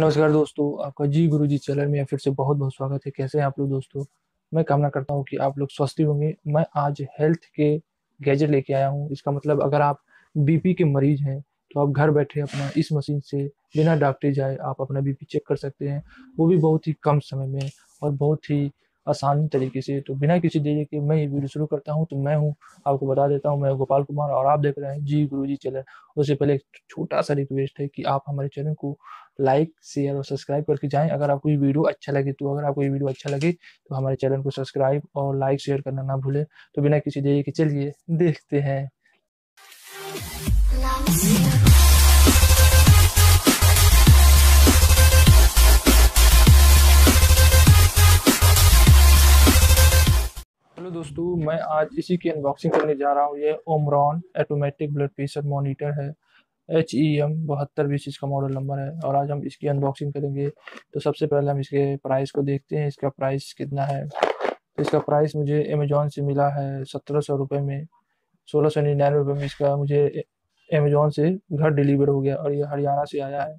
नमस्कार दोस्तों, आपका जी गुरु जी चैनल में फिर से बहुत बहुत स्वागत है। कैसे हैं आप लोग दोस्तों? मैं कामना करता हूं कि आप लोग स्वस्थ होंगे। मैं आज हेल्थ के गैजेट लेके आया हूं। इसका मतलब अगर आप बीपी के मरीज हैं तो आप घर बैठे अपना इस मशीन से बिना डॉक्टर जाए आप अपना बीपी चेक कर सकते हैं, वो भी बहुत ही कम समय में और बहुत ही आसानी तरीके से। तो बिना किसी देरी के मैं ये वीडियो शुरू करता हूँ। तो मैं हूँ, आपको बता देता हूँ, मैं गोपाल कुमार और आप देख रहे हैं जी गुरुजी चैनल। उससे पहले एक छोटा सा रिक्वेस्ट है कि आप हमारे चैनल को लाइक, शेयर और सब्सक्राइब करके जाएं। अगर आपको ये वीडियो अच्छा लगे तो हमारे चैनल को सब्सक्राइब और लाइक शेयर करना ना भूलें। तो बिना किसी देरी के चलिए देखते हैं। दोस्तों, मैं आज इसी की अनबॉक्सिंग करने जा रहा हूँ। ये Omron automatic blood pressure monitor है, HEM 72 इसका मॉडल नंबर है और आज हम इसकी अनबॉक्सिंग करेंगे। तो सबसे पहले हम इसके प्राइस को देखते हैं, इसका प्राइस कितना है। तो इसका प्राइस मुझे अमेजोन से मिला है 1700 रुपये में, 1699 रुपये में इसका मुझे अमेजोन से घर डिलीवर हो गया और ये हरियाणा से आया है।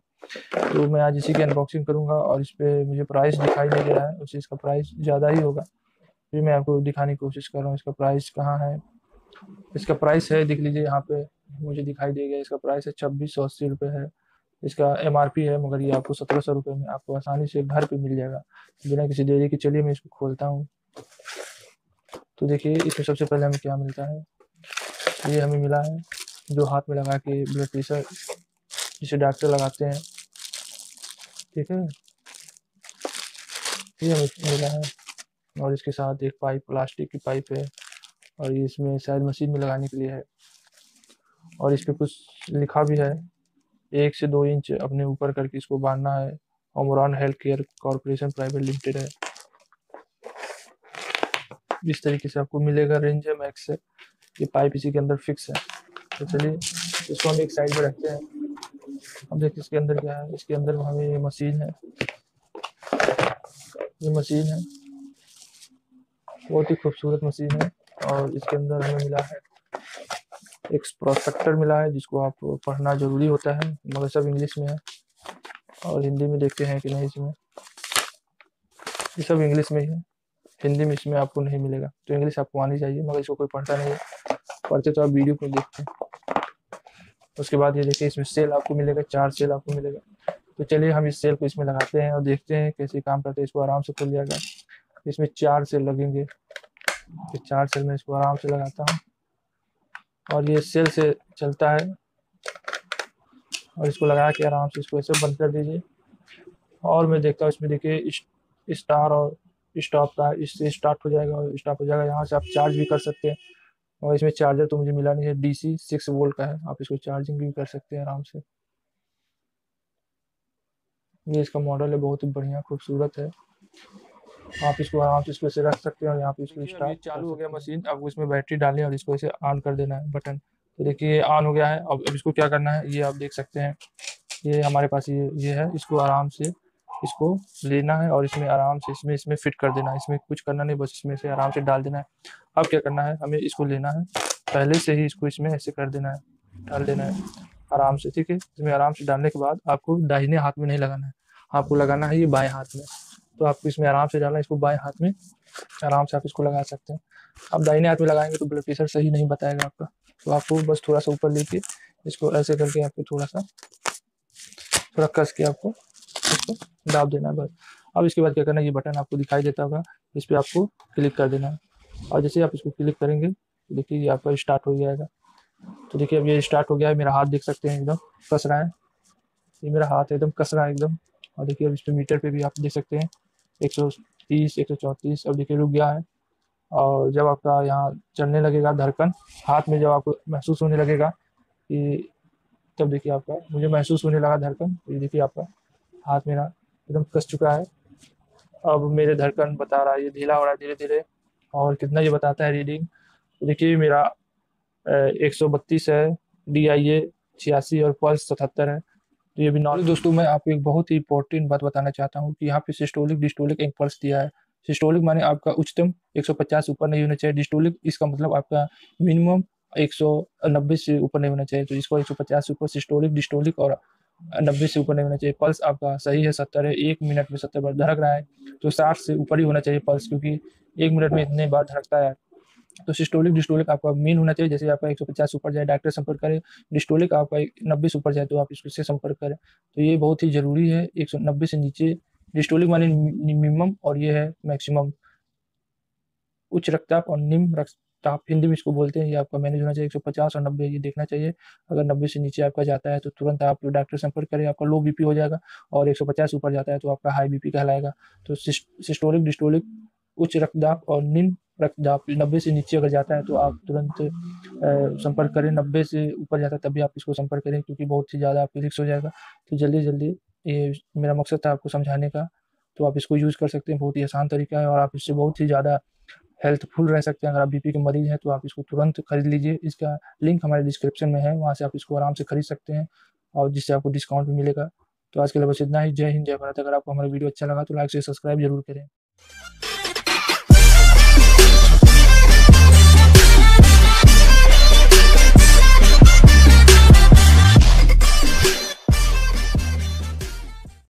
तो मैं आज इसी की अनबॉक्सिंग करूँगा और इस पर मुझे प्राइस दिखाई दे रहा है, उससे इसका प्राइस ज़्यादा ही होगा। फिर मैं आपको दिखाने की कोशिश कर रहा हूँ इसका प्राइस कहाँ है। इसका प्राइस है, देख लीजिए यहाँ पे मुझे दिखाई देगा, इसका प्राइस है 2680 रुपये है। इसका MRP है, मगर ये आपको 1700 रुपये में आपको आसानी से घर पे मिल जाएगा बिना किसी देरी के। चलिए मैं इसको खोलता हूँ। तो देखिए इसमें सबसे पहले हमें क्या मिलता है। ये हमें मिला है जो हाथ में लगा के ब्लड प्रेशर जिसे डॉक्टर लगाते हैं, ठीक है, ये हमें मिला है। और इसके साथ एक पाइप, प्लास्टिक की पाइप है और ये इसमें शायद मशीन में लगाने के लिए है। और इस पर कुछ लिखा भी है, 1 से 2 इंच अपने ऊपर करके इसको बांधना है। Omron health care corporation private limited है। इस तरीके से आपको मिलेगा, रेंज है मैक्स है, ये पाइप इसी के अंदर फिक्स है। तो चलिए इसको हम एक साइड पर रखते हैं। अब देखिए इसके अंदर क्या है। इसके अंदर हमें ये मशीन है, ये मशीन है, बहुत ही खूबसूरत मशीन है। और इसके अंदर हमें मिला है एक प्रोस्पेक्टर मिला है, जिसको आप पढ़ना जरूरी होता है, मगर सब इंग्लिश में है और हिंदी में देखते हैं कि नहीं। इसमें ये सब इंग्लिश में ही है, हिंदी में इसमें आपको नहीं मिलेगा। तो इंग्लिश आपको आनी चाहिए, मगर इसको कोई पढ़ता नहीं है, पढ़ते तो आप वीडियो को देखते हैं। उसके बाद ये देखिए इसमें सेल आपको मिलेगा, 4 सेल आपको मिलेगा। तो चलिए हम इस सेल को इसमें लगाते हैं और देखते हैं कैसे काम करते हैं। इसको आराम से खुल जाएगा, इसमें 4 सेल लगेंगे। 4 सेल में इसको आराम से लगाता हूँ और ये सेल से चलता है। और इसको लगा के आराम से इसको ऐसे बंद कर दीजिए। और मैं देखता हूँ इसमें, देखिए स्टार और स्टॉप का, इससे स्टार्ट हो जाएगा और स्टॉप हो जाएगा। यहाँ से आप चार्ज भी कर सकते हैं और इसमें चार्जर तो मुझे मिला नहीं है, DC 6 वोल्ट का है। आप इसको चार्जिंग भी कर सकते हैं आराम से। ये इसका मॉडल है, बहुत ही बढ़िया खूबसूरत है। आप इसको आराम से इसको ऐसे रख सकते हैं और यहाँ पे इसको स्टार्ट, चालू हो गया मशीन। अब इसमें बैटरी डालें और इसको ऐसे ऑन कर देना है बटन। तो देखिए ये ऑन हो गया है। अब इसको क्या करना है ये आप देख सकते हैं। ये हमारे पास ये है, इसको आराम से इसको लेना है और इसमें आराम से इसमें फिट कर देना है। इसमें कुछ करना नहीं, बस इसमें से आराम से डाल देना है। अब क्या करना है, हमें इसको लेना है, पहले से ही इसको इसमें ऐसे कर देना है, डाल देना है आराम से, ठीक है। इसमें आराम से डालने के बाद आपको दाहिने हाथ में नहीं लगाना है, आपको लगाना है ये बाएं हाथ में। तो आपको इसमें आराम से डालना है, इसको बाएं हाथ में आराम से आप इसको लगा सकते हैं। आप दाहिने हाथ में लगाएंगे तो ब्लड प्रेशर सही नहीं बताएगा आपका। तो आपको बस थोड़ा सा ऊपर लेके इसको ऐसे करके आपको थोड़ा कस के आपको इसको दाब देना है बस। अब इसके बाद क्या करना है, ये बटन आपको दिखाई देता होगा, इस पर आपको क्लिक कर देना है। और जैसे आप इसको क्लिक करेंगे देखिए ये आपका स्टार्ट हो जाएगा। तो देखिए अब ये स्टार्ट हो गया है, मेरा हाथ देख सकते हैं एकदम कस रहा है, ये मेरा हाथ एकदम कस रहा है एकदम। और देखिए अब इस पे मीटर पे भी आप देख सकते हैं 130, 134। अब देखिए रुक गया है। और जब आपका यहाँ चलने लगेगा धड़कन, हाथ में जब आपको महसूस होने लगेगा कि, तब देखिए आपका, मुझे महसूस होने लगा धड़कन, ये देखिए आपका हाथ मेरा एकदम कस चुका है। अब मेरे धड़कन बता रहा है, ये ढीला हो रहा है धीरे धीरे। और कितना ये बताता है रीडिंग, देखिए मेरा 132 है, DIA 86 और पल्स 77 है। तो ये भी नॉर्मल। दोस्तों मैं आपको एक बहुत ही इंपॉर्टेंट बात बताना चाहता हूँ कि यहाँ पे सिस्टोलिक डिस्टोलिक इंपल्स दिया है। सिस्टोलिक माने आपका उच्चतम 150 से ऊपर नहीं होना चाहिए, डिस्टोलिक इसका मतलब आपका मिनिमम 190 से ऊपर नहीं होना चाहिए। तो इसको 150 से ऊपर सिस्टोलिक, डिस्टोलिक और 90 से ऊपर नहीं होना चाहिए। पल्स आपका सही है 70 है, एक मिनट में 70 बार धड़क रहा है तो 60 से ऊपर ही होना चाहिए पल्स, क्योंकि एक मिनट में इतने बार धड़कता है। तो सिस्टोलिक डिस्टोलिक आपका मीन होना चाहिए, जैसे आपका 150 ऊपर जाए डॉक्टर संपर्क करें, डिस्टोलिक आपका 90 ऊपर जाए तो आप इससे संपर्क करें। तो ये बहुत ही जरूरी है, 190 से नीचे डिस्टोलिक माने मिनिमम और ये है मैक्सिमम। उच्च रक्तचाप और निम्न रक्तचाप हिंदी में इसको बोलते हैं, ये आपका मैनेज होना चाहिए 150 और 90 ये देखना चाहिए। अगर 90 से नीचे आपका जाता है तो तुरंत आप डॉक्टर संपर्क करें, आपका लो बीपी हो जाएगा, और 150 ऊपर जाता है तो आपका हाई बीपी कहलाएगा। तो सिस्टोलिक डिस्टोलिक उच्च रक्तचाप और निम्न रक्तचाप 90 से नीचे अगर जाता है तो आप तुरंत संपर्क करें, 90 से ऊपर जाता है तभी आप इसको संपर्क करें, क्योंकि बहुत ही ज़्यादा आपके रिस्क हो जाएगा। तो जल्दी जल्दी ये मेरा मकसद था आपको समझाने का, तो आप इसको यूज़ कर सकते हैं, बहुत ही आसान तरीका है और आप इससे बहुत ही ज़्यादा हेल्थफुल रह सकते हैं। अगर आप बीपी के मरीज हैं तो आप इसको तुरंत खरीद लीजिए, इसका लिंक हमारे डिस्क्रिप्शन में है, वहाँ से आप इसको आराम से खरीद सकते हैं और जिससे आपको डिस्काउंट भी मिलेगा। तो आज के लिए बस इतना ही, जय हिंद जय भारत। अगर आपको हमारा वीडियो अच्छा लगा तो लाइक से सब्सक्राइब जरूर करें।